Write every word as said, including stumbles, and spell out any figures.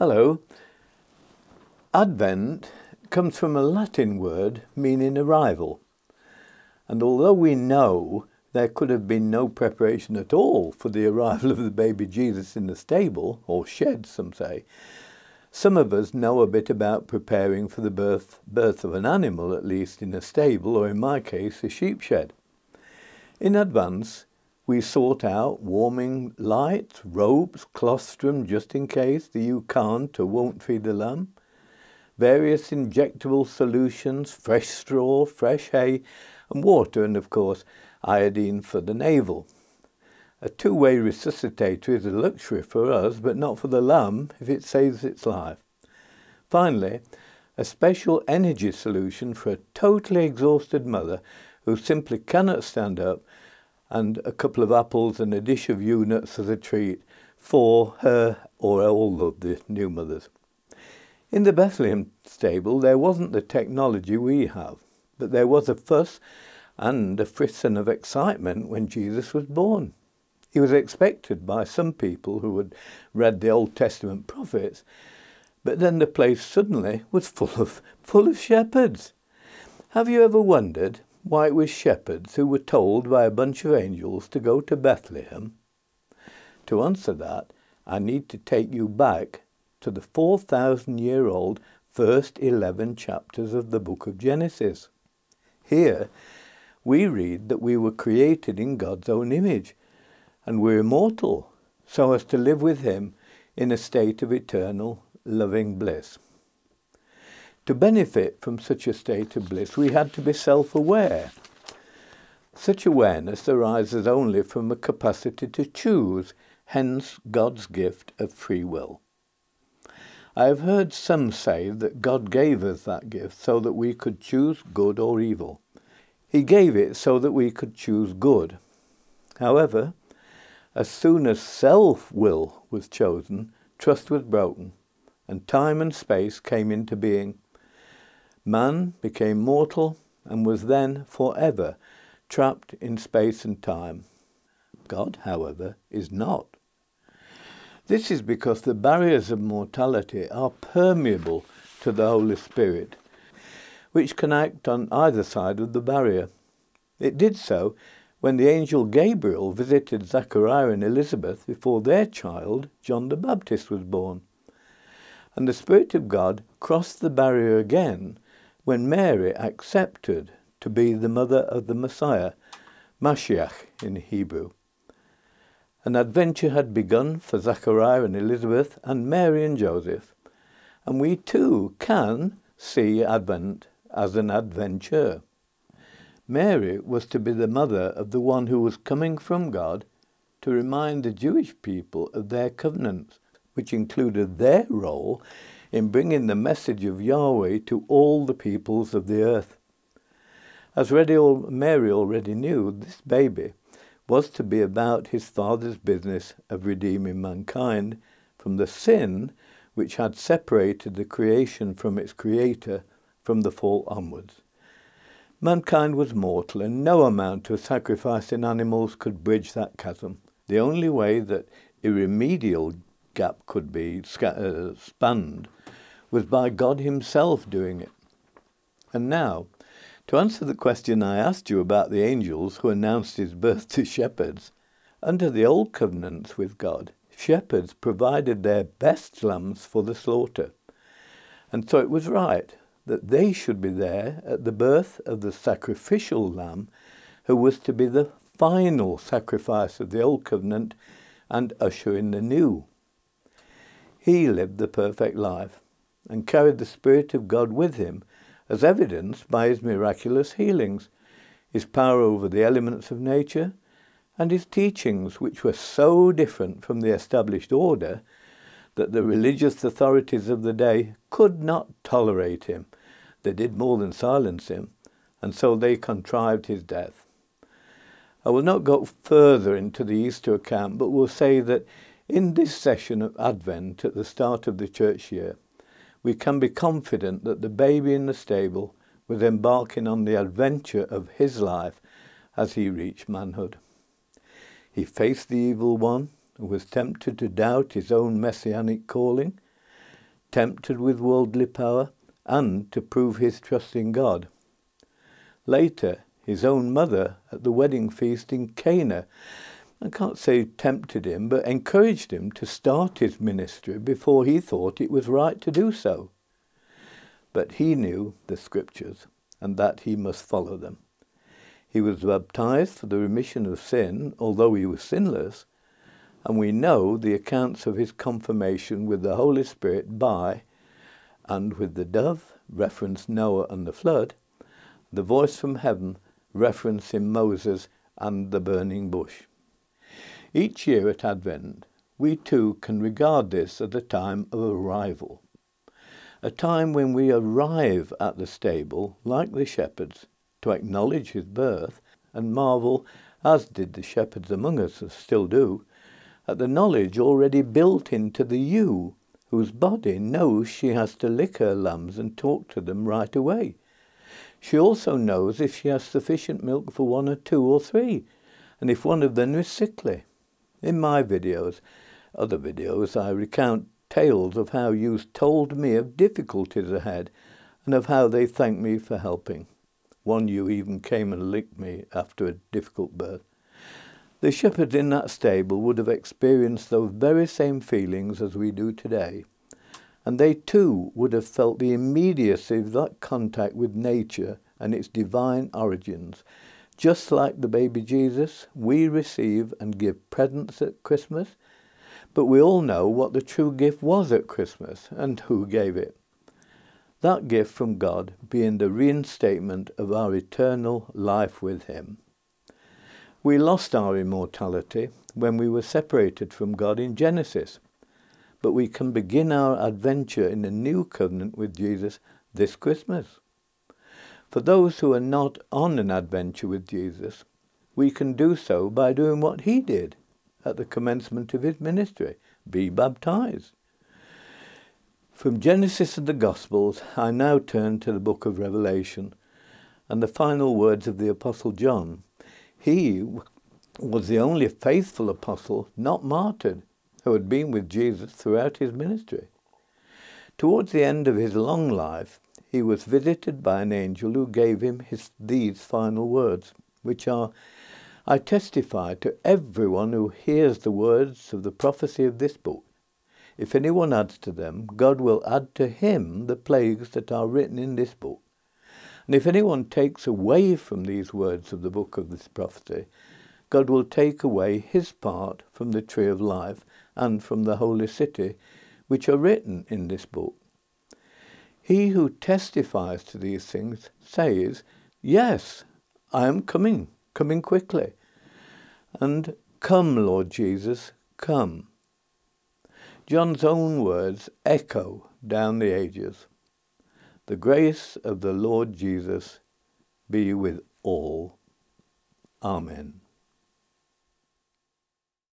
Hello. Advent comes from a Latin word meaning arrival, and although we know there could have been no preparation at all for the arrival of the baby Jesus in the stable, or shed some say, some of us know a bit about preparing for the birth, birth of an animal, at least in a stable, or in my case a sheep shed. In advance we sought out warming lights, robes, colostrum just in case the ewe can't or won't feed the lamb, various injectable solutions, fresh straw, fresh hay and water, and of course iodine for the navel. A two-way resuscitator is a luxury for us but not for the lamb if it saves its life. Finally, a special energy solution for a totally exhausted mother who simply cannot stand up, and a couple of apples and a dish of ewe nuts as a treat for her or all of the new mothers. In the Bethlehem stable there wasn't the technology we have, but there was a fuss and a frisson of excitement when Jesus was born. He was expected by some people who had read the Old Testament prophets, but then the place suddenly was full of, full of shepherds. Have you ever wondered why it was shepherds who were told by a bunch of angels to go to Bethlehem? To answer that, I need to take you back to the four thousand year old first eleven chapters of the book of Genesis. Here we read that we were created in God's own image and we're immortal, so as to live with him in a state of eternal loving bliss. To benefit from such a state of bliss we had to be self-aware. Such awareness arises only from a capacity to choose, hence God's gift of free will. I have heard some say that God gave us that gift so that we could choose good or evil. He gave it so that we could choose good. However, as soon as self-will was chosen, trust was broken, and time and space came into being. Man became mortal and was then forever trapped in space and time. God, however, is not. This is because the barriers of mortality are permeable to the Holy Spirit, which can act on either side of the barrier. It did so when the angel Gabriel visited Zachariah and Elizabeth before their child, John the Baptist, was born. And the Spirit of God crossed the barrier again when Mary accepted to be the mother of the Messiah, Mashiach in Hebrew. An adventure had begun for Zachariah and Elizabeth and Mary and Joseph, and we too can see Advent as an adventure. Mary was to be the mother of the one who was coming from God to remind the Jewish people of their covenants, which included their role in bringing the message of Yahweh to all the peoples of the earth. As Mary already knew, this baby was to be about his Father's business of redeeming mankind from the sin which had separated the creation from its Creator from the fall onwards. Mankind was mortal, and no amount of sacrifice in animals could bridge that chasm. The only way that irremediable gap could be uh, spanned was by God himself doing it. And now, to answer the question I asked you about the angels who announced his birth to shepherds, under the old covenants with God, shepherds provided their best lambs for the slaughter, and so it was right that they should be there at the birth of the sacrificial lamb who was to be the final sacrifice of the old covenant and usher in the new. He lived the perfect life and carried the Spirit of God with him, as evidenced by his miraculous healings, his power over the elements of nature, and his teachings, which were so different from the established order that the religious authorities of the day could not tolerate him. They did more than silence him, and so they contrived his death. I will not go further into the Easter account, but will say that in this session of Advent at the start of the church year, we can be confident that the baby in the stable was embarking on the adventure of his life as he reached manhood. He faced the evil one and was tempted to doubt his own messianic calling. tempted with worldly power, and to prove his trust in God. Later, his own mother at the wedding feast in Cana, I can't say tempted him, but encouraged him to start his ministry before he thought it was right to do so. But he knew the Scriptures, and that he must follow them. He was baptized for the remission of sin, although he was sinless, and we know the accounts of his confirmation with the Holy Spirit by and with the dove, reference Noah and the flood, the voice from heaven, referencing Moses and the burning bush. Each year at Advent, we too can regard this as a time of arrival, a time when we arrive at the stable, like the shepherds, to acknowledge his birth and marvel, as did the shepherds among us still do, at the knowledge already built into the ewe, whose body knows she has to lick her lambs and talk to them right away. She also knows if she has sufficient milk for one or two or three, and if one of them is sickly. In my videos, other videos, I recount tales of how youths told me of difficulties ahead and of how they thanked me for helping. One ewe even came and licked me after a difficult birth. The shepherds in that stable would have experienced those very same feelings as we do today, and they too would have felt the immediacy of that contact with nature and its divine origins. Just like the baby Jesus, we receive and give presents at Christmas, but we all know what the true gift was at Christmas and who gave it. That gift from God being the reinstatement of our eternal life with him. We lost our immortality when we were separated from God in Genesis, but we can begin our adventure in the new covenant with Jesus this Christmas. For those who are not on an adventure with Jesus, we can do so by doing what he did at the commencement of his ministry, be baptized. From Genesis and the Gospels, I now turn to the book of Revelation and the final words of the Apostle John. He was the only faithful apostle not martyred who had been with Jesus throughout his ministry. Towards the end of his long life, he was visited by an angel who gave him his, these final words, which are, "I testify to everyone who hears the words of the prophecy of this book. If anyone adds to them, God will add to him the plagues that are written in this book. And if anyone takes away from these words of the book of this prophecy, God will take away his part from the tree of life and from the holy city, which are written in this book." He who testifies to these things says, "Yes, I am coming, coming quickly. And come, Lord Jesus, come." John's own words echo down the ages. "The grace of the Lord Jesus be with all. Amen."